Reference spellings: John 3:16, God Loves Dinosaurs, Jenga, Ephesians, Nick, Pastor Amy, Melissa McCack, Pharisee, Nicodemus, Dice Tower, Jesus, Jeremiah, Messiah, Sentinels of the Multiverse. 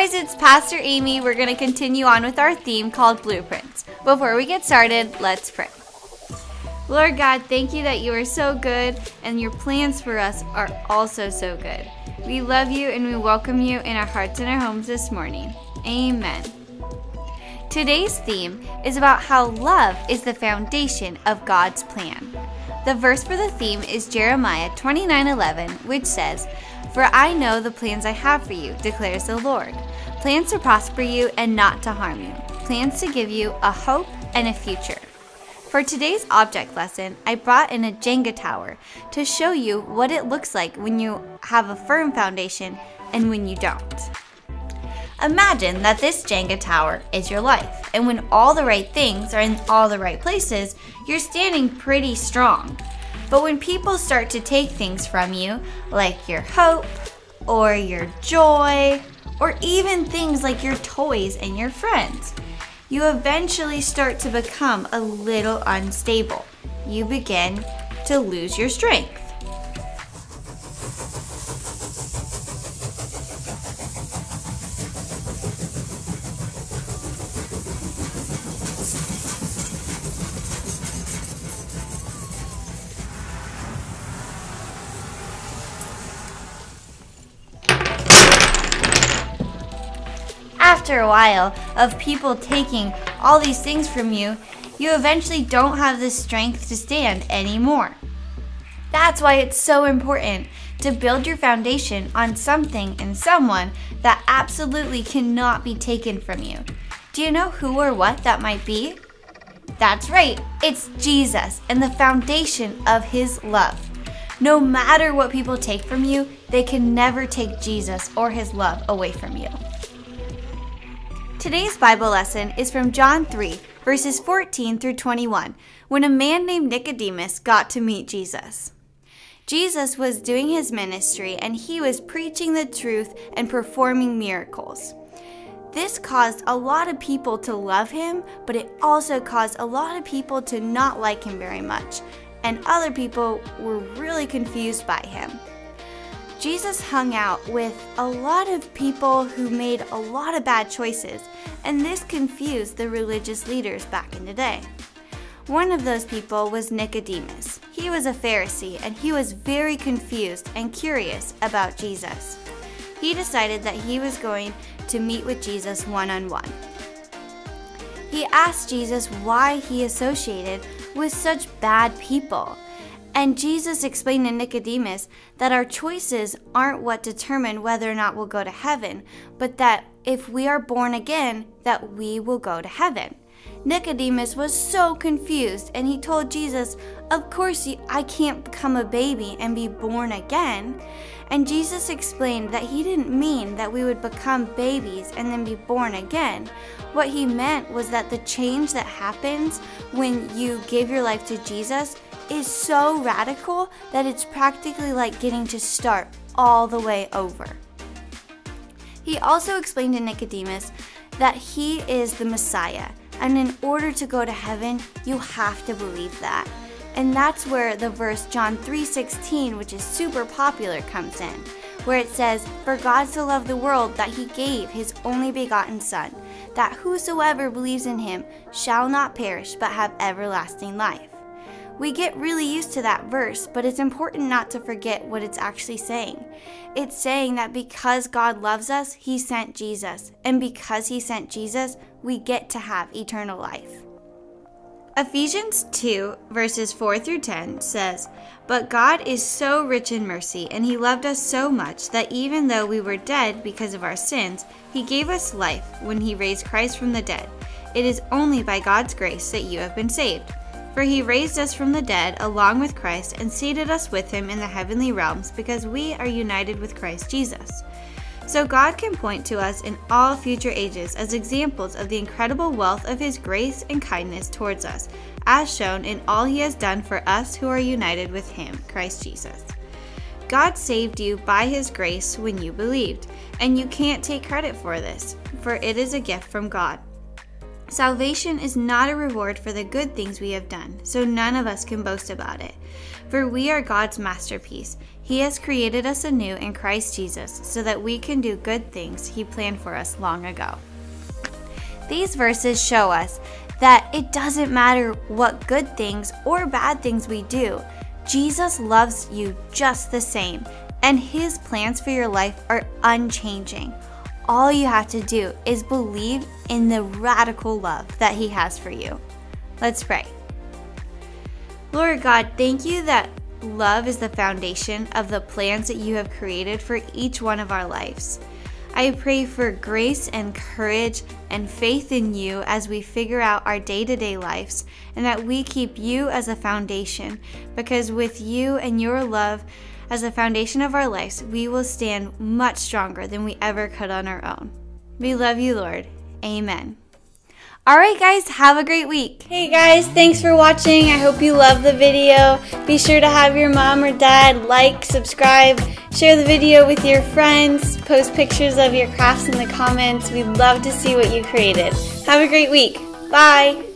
guys, it's Pastor Amy. We're going to continue on with our theme called Blueprints. Before we get started, let's pray. Lord God, thank you that you are so good and your plans for us are also so good. We love you and we welcome you in our hearts and our homes this morning. Amen. Today's theme is about how love is the foundation of God's plan. The verse for the theme is Jeremiah 29:11, which says, "For I know the plans I have for you, declares the Lord, plans to prosper you and not to harm you, plans to give you a hope and a future." For today's object lesson, I brought in a Jenga tower to show you what it looks like when you have a firm foundation and when you don't. Imagine that this Jenga tower is your life, and when all the right things are in all the right places, you're standing pretty strong. But when people start to take things from you, like your hope, or your joy, or even things like your toys and your friends, you eventually start to become a little unstable. You begin to lose your strength. After a while of people taking all these things from you, you eventually don't have the strength to stand anymore. That's why it's so important to build your foundation on something and someone that absolutely cannot be taken from you. Do you know who or what that might be? That's right, it's Jesus and the foundation of his love. No matter what people take from you, they can never take Jesus or his love away from you. Today's Bible lesson is from John 3, verses 14 through 21, when a man named Nicodemus got to meet Jesus. Jesus was doing his ministry and he was preaching the truth and performing miracles. This caused a lot of people to love him, but it also caused a lot of people to not like him very much, and other people were really confused by him. Jesus hung out with a lot of people who made a lot of bad choices, and this confused the religious leaders back in the day. One of those people was Nicodemus. He was a Pharisee, and he was very confused and curious about Jesus. He decided that he was going to meet with Jesus one-on-one. He asked Jesus why he associated with such bad people. And Jesus explained to Nicodemus that our choices aren't what determine whether or not we'll go to heaven, but that if we are born again, that we will go to heaven. Nicodemus was so confused, and he told Jesus, "Of course I can't become a baby and be born again." And Jesus explained that he didn't mean that we would become babies and then be born again. What he meant was that the change that happens when you give your life to Jesus is so radical that it's practically like getting to start all the way over. He also explained to Nicodemus that he is the Messiah, and in order to go to heaven, you have to believe that. And that's where the verse John 3:16, which is super popular, comes in, where it says, "For God so loved the world that he gave his only begotten Son, that whosoever believes in him shall not perish but have everlasting life." We get really used to that verse, but it's important not to forget what it's actually saying. It's saying that because God loves us, he sent Jesus. And because he sent Jesus, we get to have eternal life. Ephesians 2, verses 4 through 10 says, "But God is so rich in mercy, and he loved us so much that even though we were dead because of our sins, he gave us life when he raised Christ from the dead. It is only by God's grace that you have been saved. For he raised us from the dead along with Christ and seated us with him in the heavenly realms because we are united with Christ Jesus." So God can point to us in all future ages as examples of the incredible wealth of his grace and kindness towards us, as shown in all he has done for us who are united with him, Christ Jesus. God saved you by his grace when you believed, and you can't take credit for this, for it is a gift from God. Salvation is not a reward for the good things we have done, so none of us can boast about it. For we are God's masterpiece. He has created us anew in Christ Jesus so that we can do good things He planned for us long ago. These verses show us that it doesn't matter what good things or bad things we do. Jesus loves you just the same, and His plans for your life are unchanging. All you have to do is believe in the radical love that He has for you. Let's pray. Lord God, thank You that love is the foundation of the plans that You have created for each one of our lives. I pray for grace and courage and faith in You as we figure out our day-to-day lives, and that we keep You as a foundation, because with You and Your love as the foundation of our lives, we will stand much stronger than we ever could on our own. We love You, Lord. Amen. All right, guys, have a great week. Hey, guys, thanks for watching. I hope you loved the video. Be sure to have your mom or dad like, subscribe, share the video with your friends, post pictures of your crafts in the comments. We'd love to see what you created. Have a great week. Bye.